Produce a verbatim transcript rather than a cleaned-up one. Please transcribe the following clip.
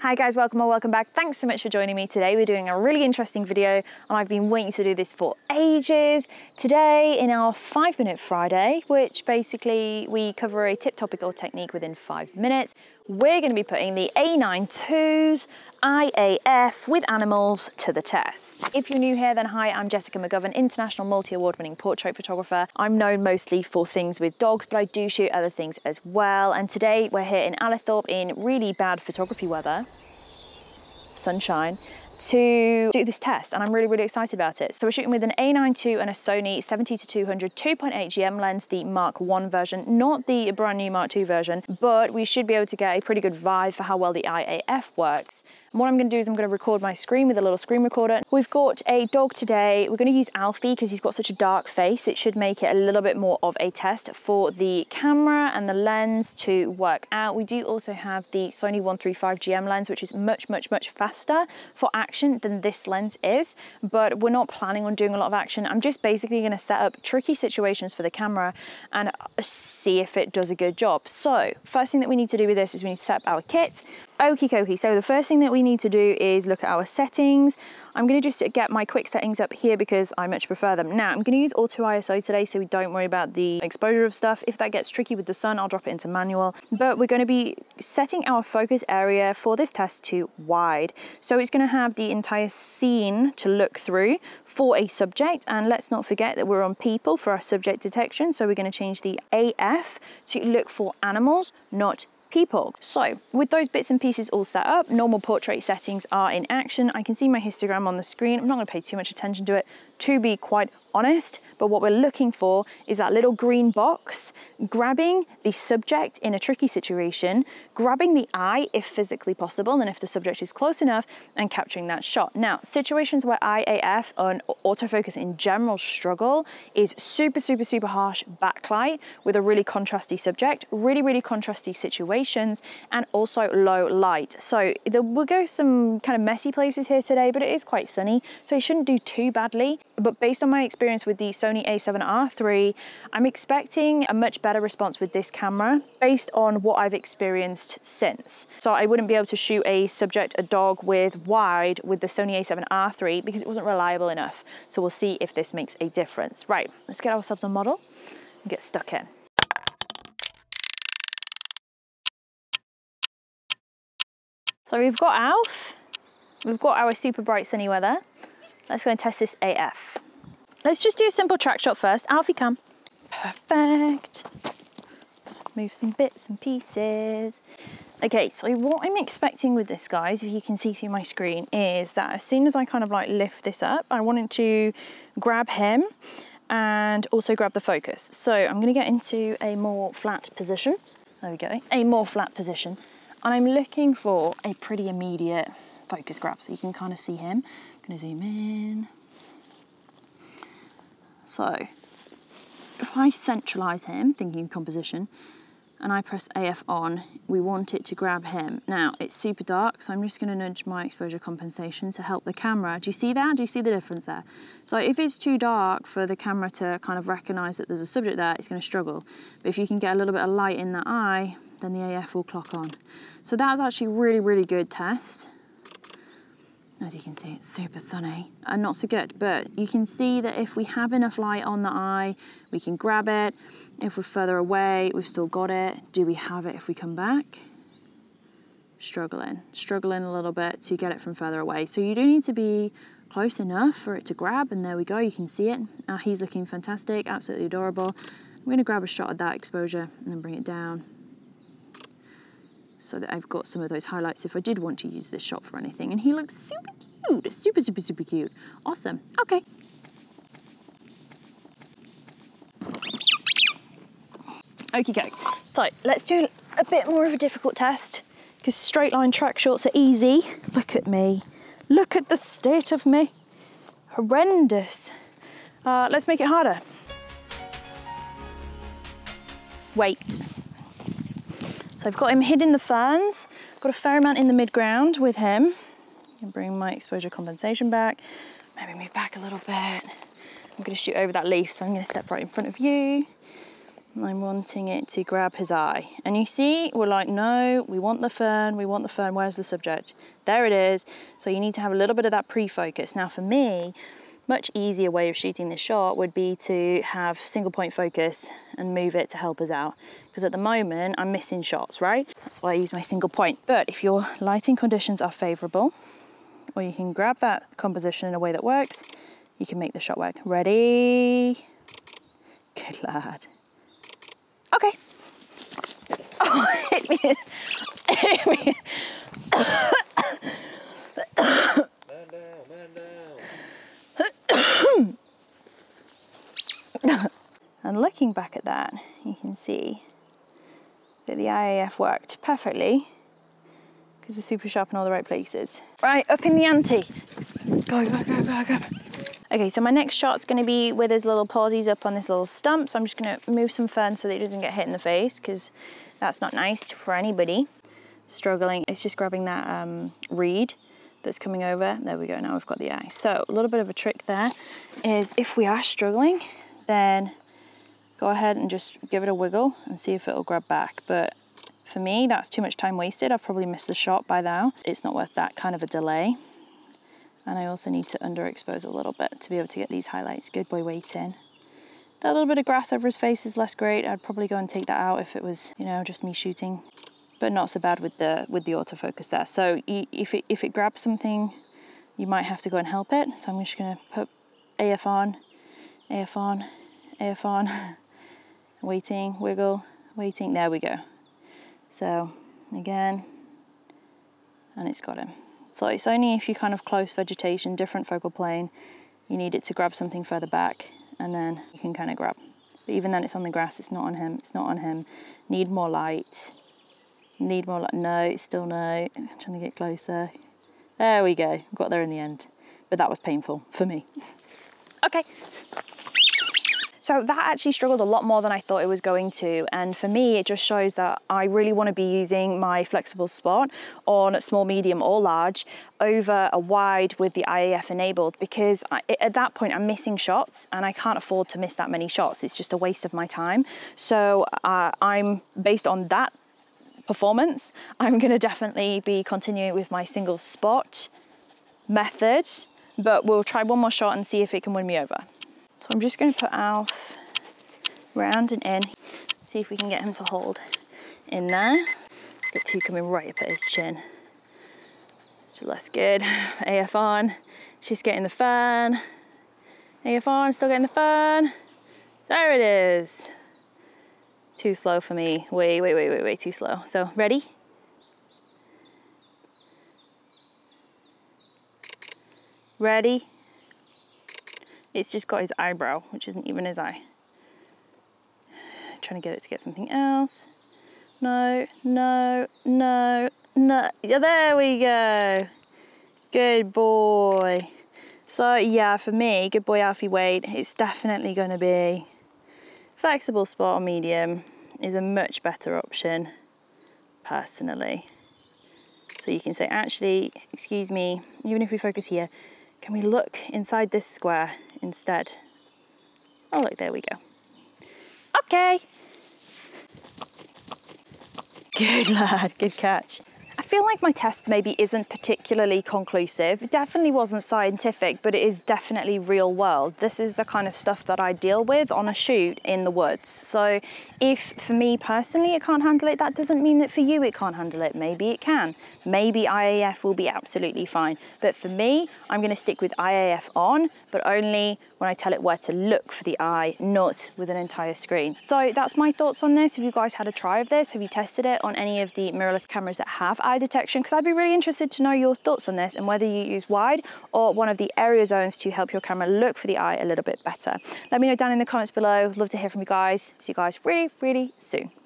Hi guys, welcome or welcome back. Thanks so much for joining me today. We're doing a really interesting video and I've been waiting to do this for ages. Today in our five minute Friday, which basically we cover a tip, topic or technique within five minutes, we're gonna be putting the A nine ii's I A F with animals to the test. If you're new here, then hi, I'm Jessica McGovern, international multi-award winning portrait photographer. I'm known mostly for things with dogs, but I do shoot other things as well. And today we're here in Allithorpe in really bad photography weather, sunshine, to do this test, and I'm really, really excited about it. So we're shooting with an A nine two and a Sony seventy to two hundred two point eight G M lens, the Mark one version, not the brand new Mark two version, but we should be able to get a pretty good vibe for how well the I A F works. And what I'm gonna do is I'm gonna record my screen with a little screen recorder. We've got a dog today. We're gonna use Alfie because he's got such a dark face. It should make it a little bit more of a test for the camera and the lens to work out. We do also have the Sony one thirty-five G M lens, which is much, much, much faster for action than this lens is, but we're not planning on doing a lot of action. I'm just basically going to set up tricky situations for the camera and see if it does a good job. So first thing that we need to do with this is we need to set up our kit. Okie dokie. So the first thing that we need to do is look at our settings. I'm going to just get my quick settings up here because I much prefer them. Now I'm going to use auto I S O today, so we don't worry about the exposure of stuff. If that gets tricky with the sun, I'll drop it into manual, but we're going to be setting our focus area for this test to wide. So it's going to have the entire scene to look through for a subject. And let's not forget that we're on people for our subject detection. So we're going to change the A F to look for animals, not people. So with those bits and pieces all set up, normal portrait settings are in action. I can see my histogram on the screen. I'm not gonna pay too much attention to it, to be quite honest, but what we're looking for is that little green box, grabbing the subject in a tricky situation, grabbing the eye if physically possible, and if the subject is close enough, and capturing that shot. Now, situations where I A F and autofocus in general struggle is super, super, super harsh backlight with a really contrasty subject, really, really contrasty situations, and also low light. So there will go some kind of messy places here today, but it is quite sunny, so you shouldn't do too badly. But based on my experience with the Sony A seven R three, I'm expecting a much better response with this camera based on what I've experienced since. So I wouldn't be able to shoot a subject, a dog, with wide with the Sony A seven R three because it wasn't reliable enough. So we'll see if this makes a difference. Right, let's get ourselves a model and get stuck in. So we've got Alf, we've got our super bright sunny weather. Let's go and test this A F. Let's just do a simple track shot first. Alfie, come. Perfect. Move some bits and pieces. Okay, so what I'm expecting with this, guys, if you can see through my screen, is that as soon as I kind of like lift this up, I wanted to grab him and also grab the focus. So I'm gonna get into a more flat position. There we go, a more flat position. And I'm looking for a pretty immediate focus grab, so you can kind of see him. I'm gonna zoom in. So if I centralize him, thinking composition, and I press A F on, we want it to grab him. Now it's super dark, so I'm just gonna nudge my exposure compensation to help the camera. Do you see that? Do you see the difference there? So if it's too dark for the camera to kind of recognize that there's a subject there, it's gonna struggle. But if you can get a little bit of light in that eye, then the A F will clock on. So that was actually a really, really good test. As you can see, it's super sunny and not so good, but you can see that if we have enough light on the eye, we can grab it. If we're further away, we've still got it. Do we have it if we come back? Struggling, struggling a little bit to get it from further away. So you do need to be close enough for it to grab, and there we go, you can see it. Uh, he's looking fantastic, absolutely adorable. I'm gonna grab a shot at that exposure and then bring it down, so that I've got some of those highlights if I did want to use this shot for anything. And he looks super cute, super, super, super cute. Awesome, okay. Okie dokie. So let's do a bit more of a difficult test because straight line track shots are easy. Look at me, look at the state of me. Horrendous. Uh, let's make it harder. Wait. So I've got him hid in the ferns, got a fair amount in the mid-ground with him. And bring my exposure compensation back. Maybe move back a little bit. I'm gonna shoot over that leaf, so I'm gonna step right in front of you. I'm wanting it to grab his eye. And you see, we're like, no, we want the fern, we want the fern, where's the subject? There it is. So you need to have a little bit of that pre-focus. Now for me, much easier way of shooting this shot would be to have single point focus and move it to help us out. Because at the moment, I'm missing shots, right? That's why I use my single point. But if your lighting conditions are favorable, or you can grab that composition in a way that works, you can make the shot work. Ready? Good lad. Okay. Oh, hit me in. Hit me in. Man down, man down. And looking back at that, you can see that the I A F worked perfectly because we're super sharp in all the right places. Right, up in the ante. Go, go, go, go, go. Okay, so my next shot's gonna be where there's little pawsies up on this little stump, so I'm just gonna move some fern so that it doesn't get hit in the face, because that's not nice for anybody. Struggling, it's just grabbing that um, reed that's coming over. There we go, now we've got the eye. So a little bit of a trick there is if we are struggling, then go ahead and just give it a wiggle and see if it'll grab back. But for me, that's too much time wasted. I've probably missed the shot by now. It's not worth that kind of a delay. And I also need to underexpose a little bit to be able to get these highlights. Good boy, waiting. That little bit of grass over his face is less great. I'd probably go and take that out if it was, you know, just me shooting, but not so bad with the with the autofocus there. So if it, if it grabs something, you might have to go and help it. So I'm just gonna put A F on, A F on, A F on, waiting, wiggle, waiting, there we go. So again, and it's got him. So it's only if you kind of close vegetation, different focal plane, you need it to grab something further back and then you can kind of grab. But even then it's on the grass, it's not on him, it's not on him. Need more light, need more light. No, still no, I'm trying to get closer. There we go, got there in the end. But that was painful for me. Okay. So that actually struggled a lot more than I thought it was going to. And for me, it just shows that I really want to be using my flexible spot on small, medium or large over a wide with the I A F enabled, because I, at that point I'm missing shots and I can't afford to miss that many shots. It's just a waste of my time. So uh, I'm based on that performance, I'm going to definitely be continuing with my single spot method, but we'll try one more shot and see if it can win me over. So I'm just going to put Alf round and in, see if we can get him to hold in there. Let's get two coming right up at his chin. So that's good. A F on, she's getting the fern. A F on, still getting the fern. There it is. Too slow for me. Wait, wait, wait, wait, wait, too slow. So ready? Ready? It's just got his eyebrow, which isn't even his eye. I'm trying to get it to get something else. No, no, no, no. Yeah, there we go. Good boy. So yeah, for me, good boy Alfie Wade, it's definitely going to be flexible spot or medium is a much better option, personally. So you can say, actually, excuse me, even if we focus here, can we look inside this square instead? Oh look, there we go. Okay. Good lad, good catch. I feel like my test maybe isn't particularly conclusive. It definitely wasn't scientific, but it is definitely real world. This is the kind of stuff that I deal with on a shoot in the woods. So if for me personally it can't handle it, that doesn't mean that for you it can't handle it. Maybe it can. Maybe I A F will be absolutely fine. But for me, I'm going to stick with I A F on, but only when I tell it where to look for the eye, not with an entire screen. So that's my thoughts on this. Have you guys had a try of this? Have you tested it on any of the mirrorless cameras that have eye detection? Because I'd be really interested to know your thoughts on this and whether you use wide or one of the area zones to help your camera look for the eye a little bit better. Let me know down in the comments below. Love to hear from you guys. See you guys really, really soon.